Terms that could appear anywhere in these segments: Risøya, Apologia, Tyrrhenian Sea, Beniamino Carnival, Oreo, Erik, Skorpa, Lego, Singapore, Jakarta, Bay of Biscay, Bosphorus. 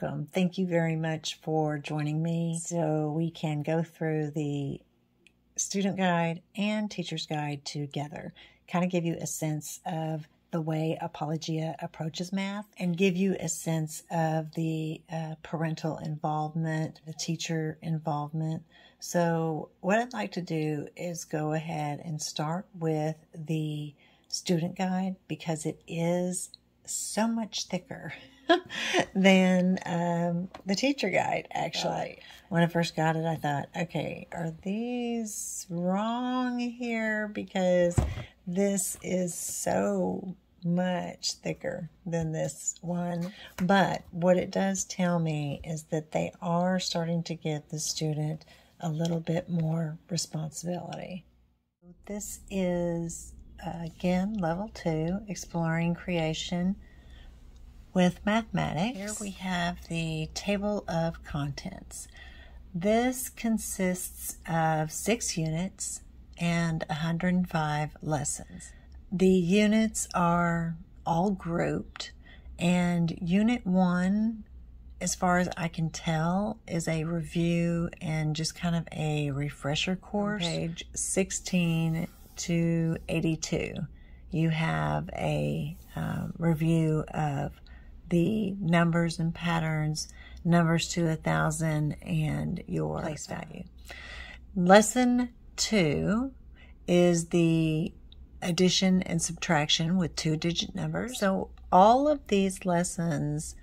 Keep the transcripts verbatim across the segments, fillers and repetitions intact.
welcome. Thank you very much for joining me so we can go through the student guide and teacher's guide together, kind of give you a sense of the way Apologia approaches math and give you a sense of the uh, parental involvement, the teacher involvement. So what I'd like to do is go ahead and start with the student guide because it is so much thicker than um, the teacher guide, actually. Right. When I first got it, I thought, okay, are these wrong here? Because this is so much thicker than this one. But what it does tell me is that they are starting to give the student a little bit more responsibility. This is, uh, again, level two, exploring creation with mathematics. Here we have the table of contents. This consists of six units and one hundred five lessons. The units are all grouped, and unit one, as far as I can tell, is a review and just kind of a refresher course. On page sixteen to eighty-two, you have a um, review of the numbers and patterns, numbers to a thousand, and your place value. Lesson two is the addition and subtraction with two-digit numbers. So all of these lessons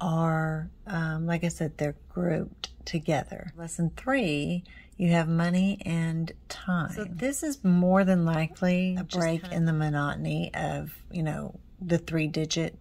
are, um, like I said, they're grouped together. Lesson three, you have money and time. So this is more than likely a break in the monotony of, you know, the three-digit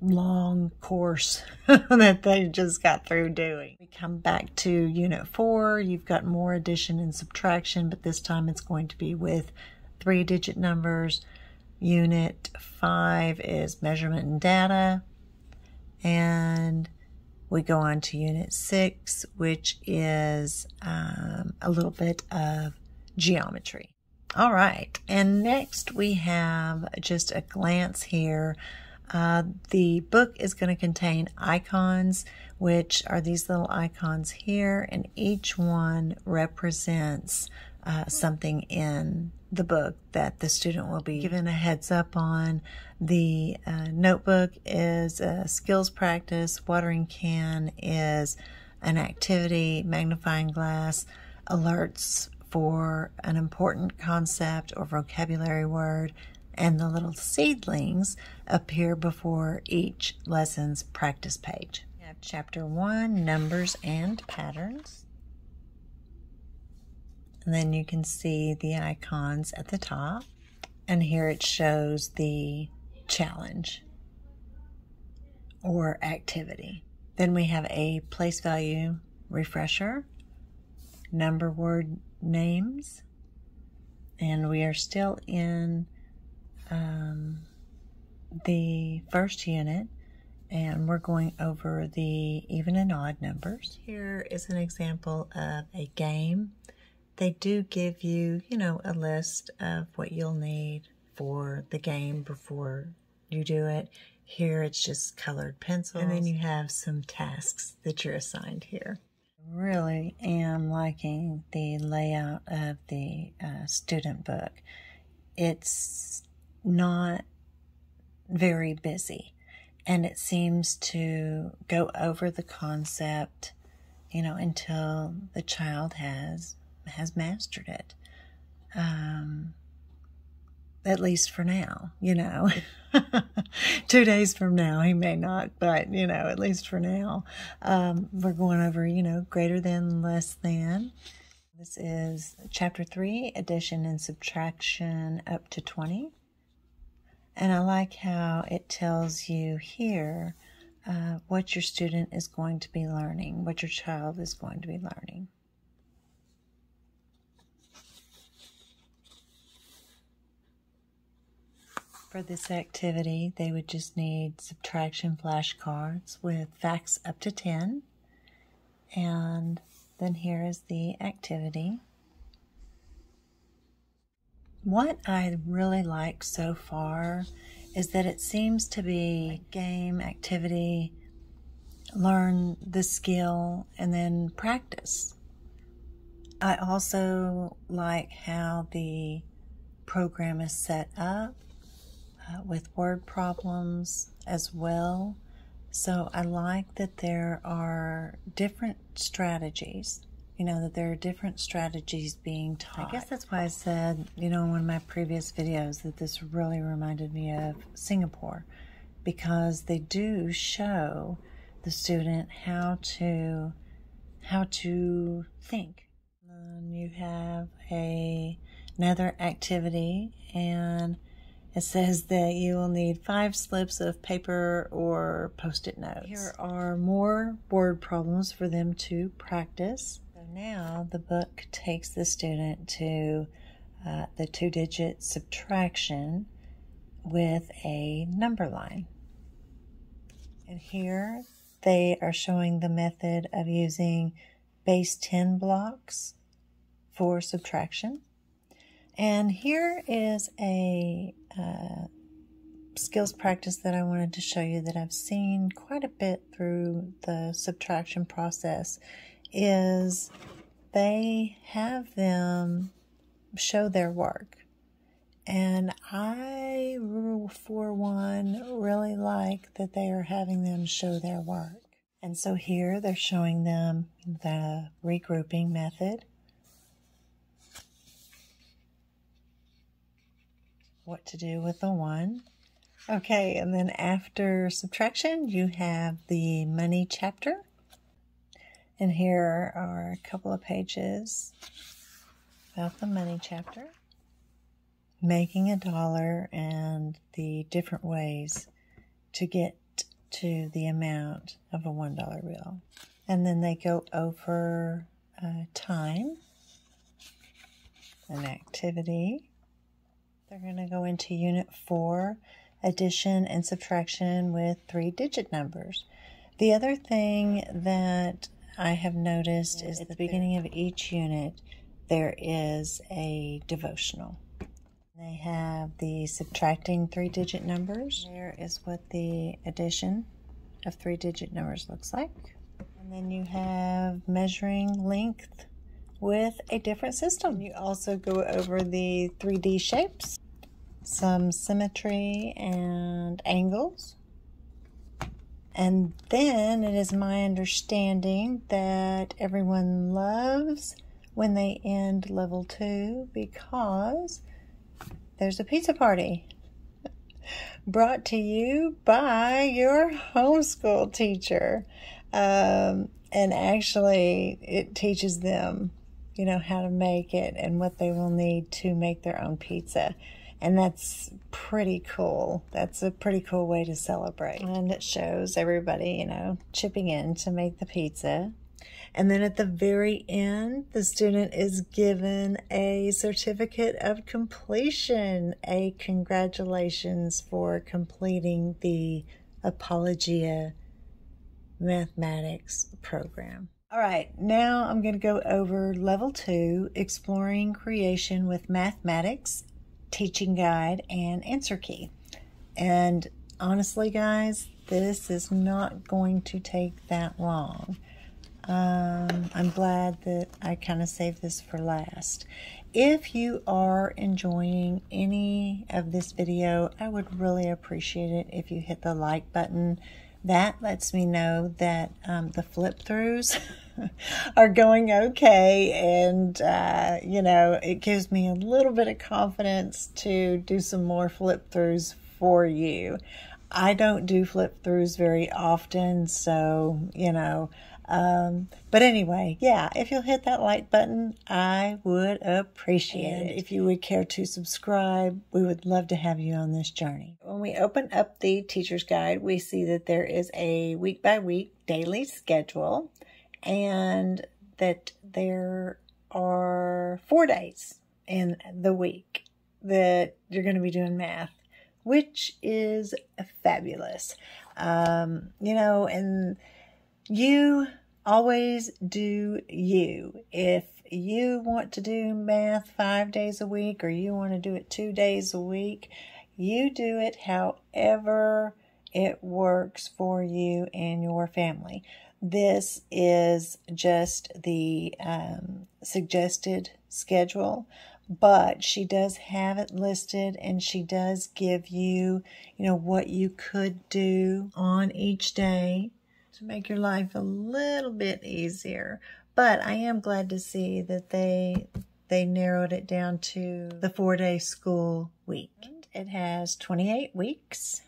long course that they just got through doing. We come back to unit four, you've got more addition and subtraction, but this time it's going to be with three digit numbers. Unit five is measurement and data. And we go on to unit six, which is um, a little bit of geometry. All right, and next we have just a glance here. Uh, the book is going to contain icons, which are these little icons here, and each one represents uh, something in the book that the student will be given a heads up on. The uh, notebook is a skills practice, watering can is an activity, magnifying glass, alerts for an important concept or vocabulary word, and the little seedlings appear before each lesson's practice page. We have chapter one, numbers and patterns. And then you can see the icons at the top. And here it shows the challenge or activity. Then we have a place value refresher, number word names, and we are still in Um, the first unit, and we're going over the even and odd numbers. Here is an example of a game. They do give you, you know, a list of what you'll need for the game before you do it. Here it's just colored pencils. And then you have some tasks that you're assigned here. I really am liking the layout of the uh, student book. It's not very busy, and it seems to go over the concept, you know, until the child has has mastered it, um, at least for now, you know. Two days from now he may not, but you know, at least for now, um, we're going over, you know, greater than, less than. This is chapter three, addition and subtraction up to twenty. And I like how it tells you here uh, what your student is going to be learning, what your child is going to be learning. For this activity, they would just need subtraction flashcards with facts up to ten. And then here is the activity. What I really like so far is that it seems to be a game, activity, learn the skill and then practice. I also like how the program is set up uh, with word problems as well. So I like that there are different strategies, you know, that there are different strategies being taught. I guess that's why I said, you know, in one of my previous videos that this really reminded me of Singapore, because they do show the student how to, how to think. And you have a, another activity, and it says that you will need five slips of paper or post-it notes. Here are more word problems for them to practice. So now the book takes the student to uh, the two-digit subtraction with a number line. And here they are showing the method of using base ten blocks for subtraction. And here is a uh, skills practice that I wanted to show you that I've seen quite a bit through the subtraction process, is they have them show their work. And I, for one, really like that they are having them show their work. And so here they're showing them the regrouping method, what to do with the one. Okay, and then after subtraction, you have the money chapter. And here are a couple of pages about the money chapter. Making a dollar and the different ways to get to the amount of a one dollar bill. And then they go over uh, time, an activity. They're going to go into Unit four, addition and subtraction with three-digit numbers. The other thing that I have noticed is at the beginning of each unit, there is a devotional. They have the subtracting three-digit numbers. There is what the addition of three-digit numbers looks like. And then you have measuring length with a different system. You also go over the three D shapes, some symmetry and angles. And then it is my understanding that everyone loves when they end level two, because there's a pizza party brought to you by your homeschool teacher. Um, and actually it teaches them, you know, how to make it and what they will need to make their own pizza. And that's pretty cool. That's a pretty cool way to celebrate. And it shows everybody, you know, chipping in to make the pizza. And then at the very end, the student is given a certificate of completion, a congratulations for completing the Apologia mathematics program. All right, now I'm going to go over level two, exploring creation with mathematics, teaching guide, and answer key. And honestly, guys, this is not going to take that long. Um, I'm glad that I kind of saved this for last. If you are enjoying any of this video, I would really appreciate it if you hit the like button. That lets me know that um, the flip throughs are going okay, and uh, you know, it gives me a little bit of confidence to do some more flip throughs for you. I don't do flip throughs very often, so you know, um, but anyway, yeah, if you'll hit that like button, I would appreciate and it. If you would care to subscribe, we would love to have you on this journey. When we open up the teacher's guide, we see that there is a week by week daily schedule, and that there are four days in the week that you're going to be doing math, which is fabulous. Um, you know, and you always do you. If you want to do math five days a week, or you want to do it two days a week, you do it however it works for you and your family. This is just the um, suggested schedule, but she does have it listed, and she does give you, you know, what you could do on each day to make your life a little bit easier. But I am glad to see that they they narrowed it down to the four-day school week. It has twenty-eight weeks.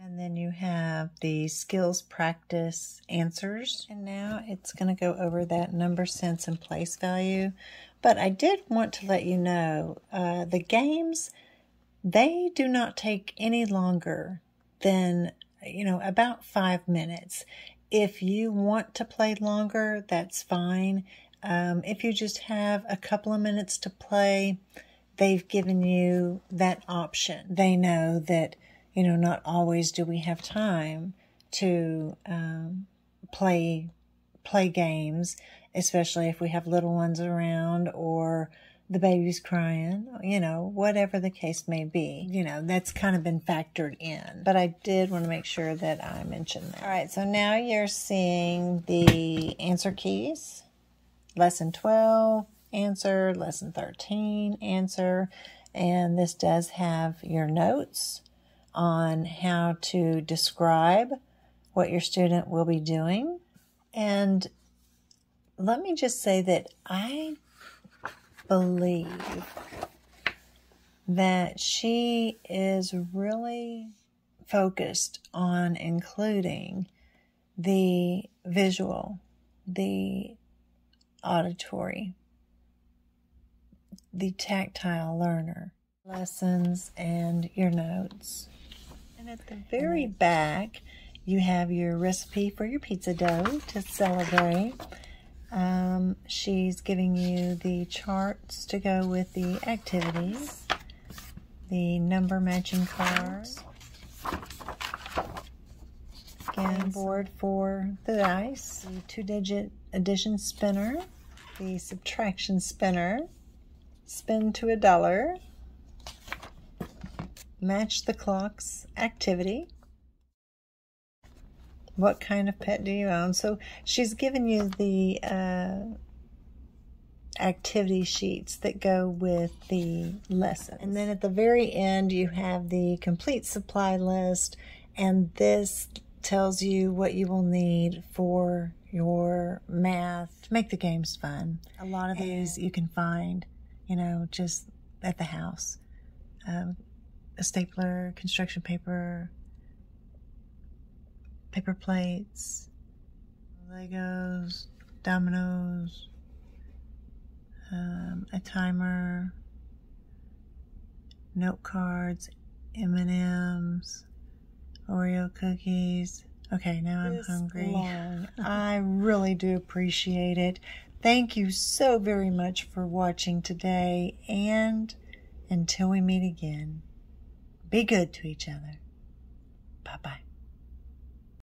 And then you have the skills practice answers. And now it's going to go over that number, sense, and place value. But I did want to let you know, uh, the games, they do not take any longer than, you know, about five minutes. If you want to play longer, that's fine. Um, if you just have a couple of minutes to play, they've given you that option. They know that, you know, not always do we have time to um, play play games, especially if we have little ones around or the baby's crying, you know, whatever the case may be. You know, that's kind of been factored in. But I did want to make sure that I mentioned that. All right, so now you're seeing the answer keys. Lesson twelve, answer. Lesson thirteen, answer. And this does have your notes on how to describe what your student will be doing. And let me just say that I believe that she is really focused on including the visual, the auditory, the tactile learner, lessons, and your notes. And at the very back, you have your recipe for your pizza dough to celebrate. Um, she's giving you the charts to go with the activities, the number matching cards, scan board for the dice, the two-digit addition spinner, the subtraction spinner, spin to a dollar, match the clocks activity. What kind of pet do you own? So she's given you the uh, activity sheets that go with the lesson. And then at the very end, you have the complete supply list, and this tells you what you will need for your math to make the games fun. A lot of these you can find, you know, just at the house. Um, a stapler, construction paper, paper plates, Legos, dominoes, um, a timer, note cards, M and M's, Oreo cookies. Okay, now I'm hungry. I really do appreciate it. Thank you so very much for watching today, and until we meet again, be good to each other. Bye-bye.